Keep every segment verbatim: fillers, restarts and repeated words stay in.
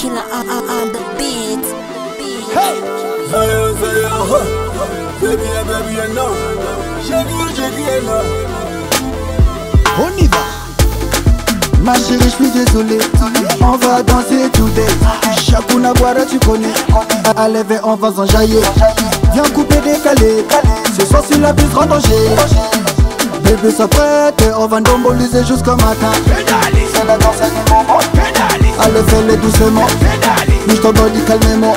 Killer on, on, on the beat. Hey! Hey, hey, oh. Baby, yeah, baby, I know. Shaggy, shaggy, I know. On y va. Ma chérie, je suis désolé. On va danser today. Chacun à boire, tu connais. À lever, on va s'enjailler. Viens couper, décaler. Ce soir, sur la piste, grand danger. Bébé, ça prête. On va ndomboliser jusqu'au matin. C'est la danse animale. Allez, fais-le doucement, mais je t'emboli calmement.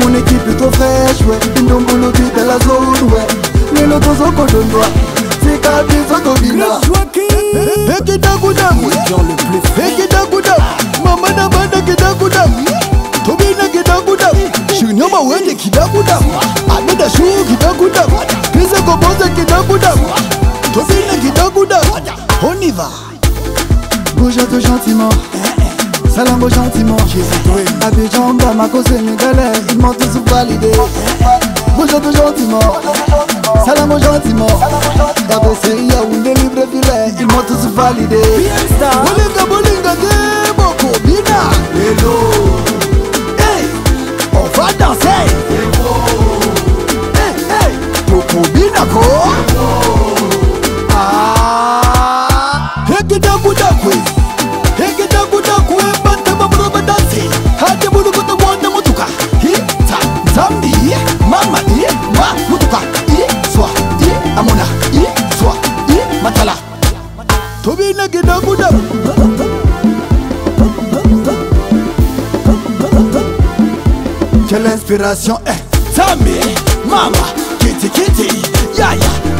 Mon équipe est trop fraîche, ouais. Ndombolo tu t'es la zone, ouais. Les lotos au condonnois, c'est qu'à des autobinats. Et qui t'a goudam, et qui t'a goudam. Maman n'a pas de qui t'a goudam. Tobina qui t'a goudam. Chou n'yoma oué qui t'a goudam. Anita chou qui t'a goudam. Pisa kobose qui t'a goudam. Tobina qui t'a goudam. On y va. Bouge-toi gentiment. Salambo gentiment, Abidjan, Bamako, Sénégalais, ils m'ont tous validé. Bonjour gentiment, salambo gentiment, Dabessé, Yaoundé, Libreville, ils m'ont tous validé. Bolinga, bolinga, Boko, Bina, hello, hey, on va danser, hey, hey, Boko, Bina, Ko, ah, Heki, Daku, Daku. Tobina gida guda, quelle inspiration est eh. Sami, mama, kiti kiti, yaya,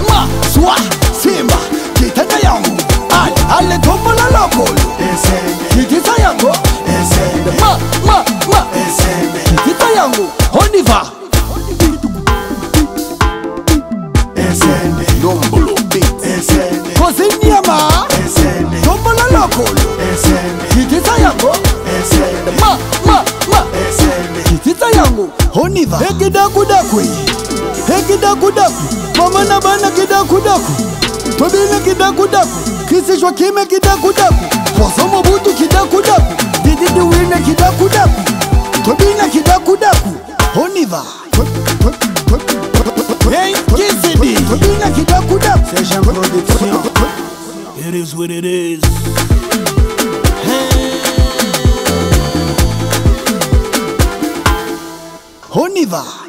ma, swa, simba, kita na yangu, ale, ale tombola lokolo, eseme, kiti ta yangu, eseme, ma, ma, ma, eseme, kiti ta yangu, on y va, eseme, ndombolo beat, eseme, kozinyama. Kitita yango, ma ma ma. Kitita yango, honiva. Heki daku daku, heki daku daku. Mama na bana kidaku daku, tobina kidaku daku. Kisi Joaquim kidaku daku, Kwasomo butu kidaku daku. Didi diwine kidaku daku, tobina kidaku daku. Honiva. Hey kisi di, tobina kidaku daku. C'est Jean Production. It is what it is. On y va.